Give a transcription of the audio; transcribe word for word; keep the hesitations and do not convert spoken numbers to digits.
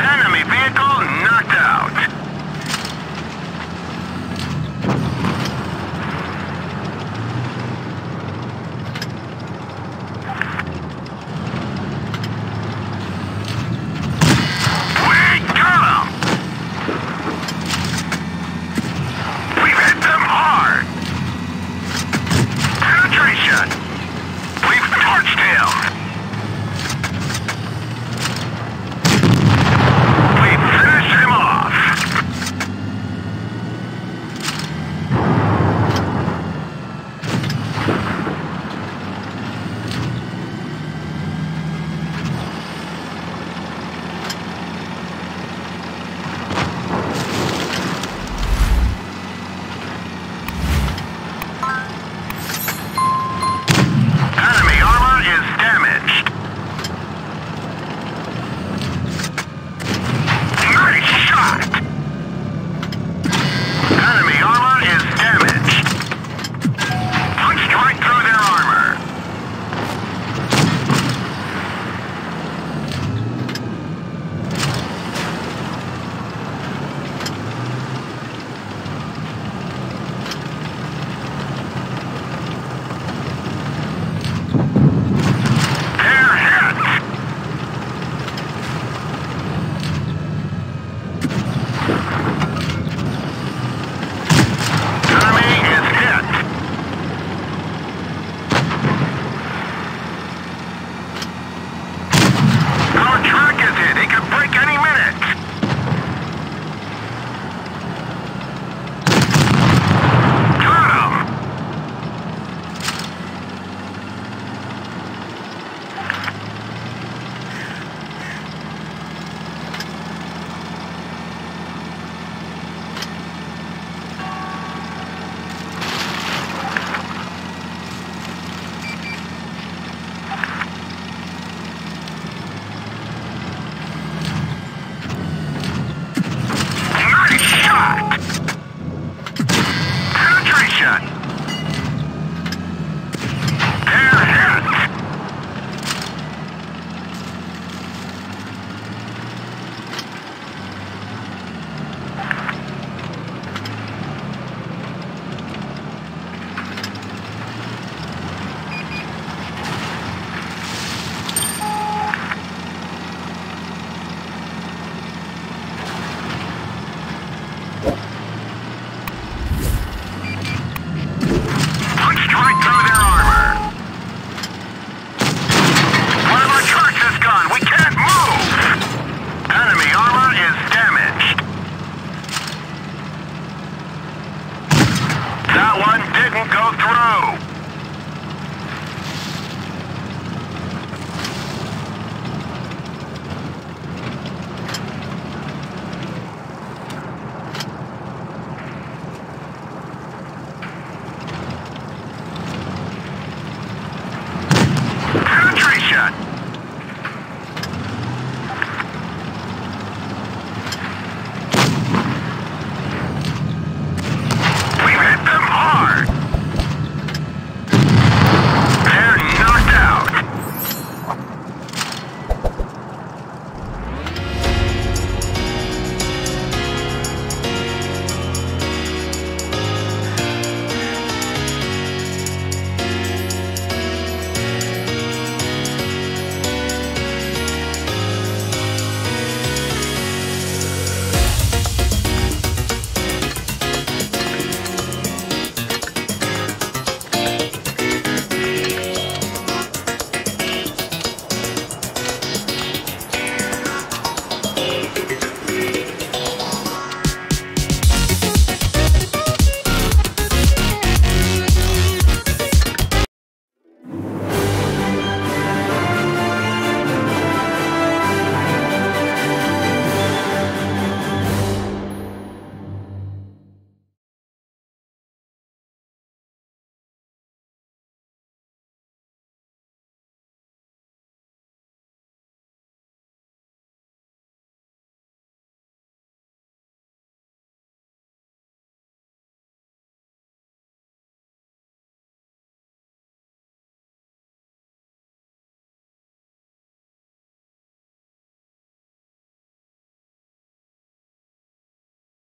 Enemy vehicle